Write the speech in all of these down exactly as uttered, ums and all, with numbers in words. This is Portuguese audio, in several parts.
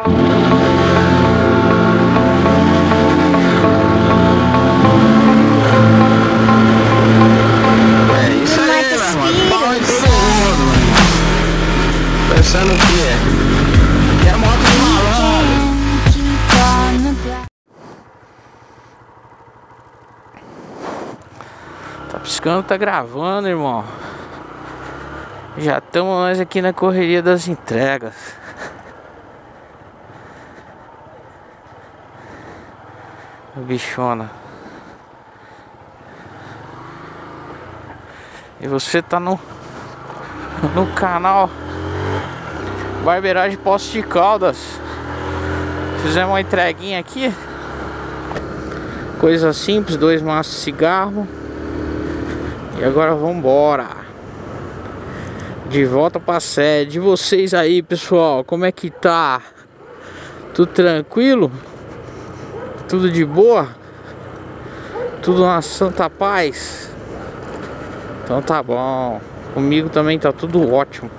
Pensando o que é? Que é a moto do malandro. Tá piscando, tá gravando, irmão. Já estamos nós aqui na correria das entregas. Bichona. E você tá no no canal Barbeiragem de Posto de Caldas. Fizemos uma entreguinha aqui, coisa simples, dois maços de cigarro. E agora vamos embora, de volta pra sede. De vocês aí, pessoal, como é que tá? Tudo tranquilo? Tudo de boa? Tudo na santa paz? Então tá bom. Comigo também tá tudo ótimo.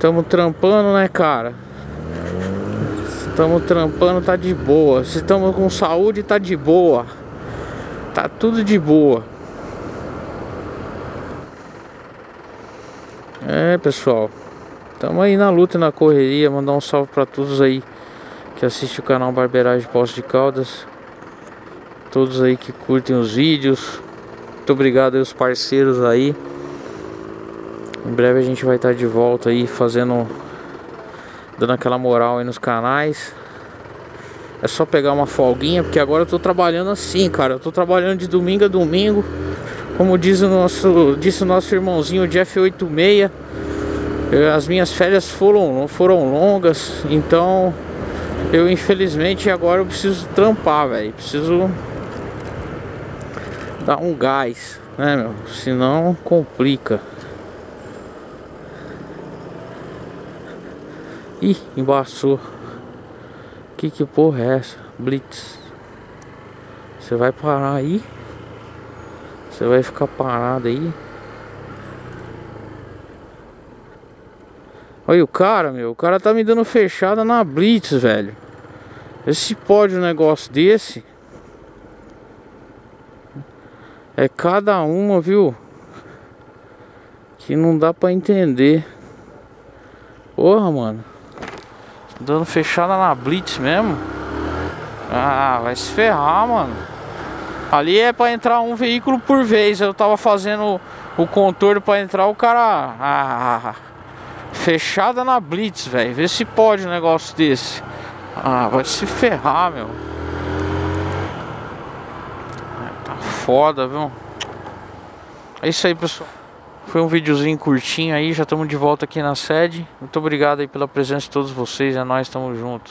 Tamo trampando, né, cara? Tamo trampando, tá de boa. Se tamo com saúde, tá de boa. Tá tudo de boa. É, pessoal, tamo aí na luta e na correria. Mandar um salve pra todos aí que assistem o canal Barbeiragem de Posto de Caldas. Todos aí que curtem os vídeos. Muito obrigado aí, os parceiros aí. Em breve a gente vai estar de volta aí, fazendo, dando aquela moral aí nos canais. É só pegar uma folguinha, porque agora eu tô trabalhando assim, cara. Eu tô trabalhando de domingo a domingo. Como diz o nosso, disse o nosso irmãozinho Jeff oitenta e seis, as minhas férias foram, foram longas. Então eu, infelizmente, agora eu preciso trampar, velho. Preciso dar um gás, né, meu? Senão complica. Ih, embaçou. Que que porra é essa? Blitz. Você vai parar aí? Você vai ficar parado aí? Olha o cara, meu. O cara tá me dando fechada na blitz, velho. Esse pode um negócio desse. É cada uma, viu? Que não dá pra entender. Porra, mano. Dando fechada na blitz mesmo. Ah, vai se ferrar, mano. Ali é pra entrar um veículo por vez. Eu tava fazendo o contorno pra entrar, o cara... Ah, fechada na blitz, velho. Vê se pode um negócio desse. Ah, vai se ferrar, meu. Tá foda, viu? É isso aí, pessoal. Foi um videozinho curtinho aí, já estamos de volta aqui na sede. Muito obrigado aí pela presença de todos vocês, é nóis, tamo junto.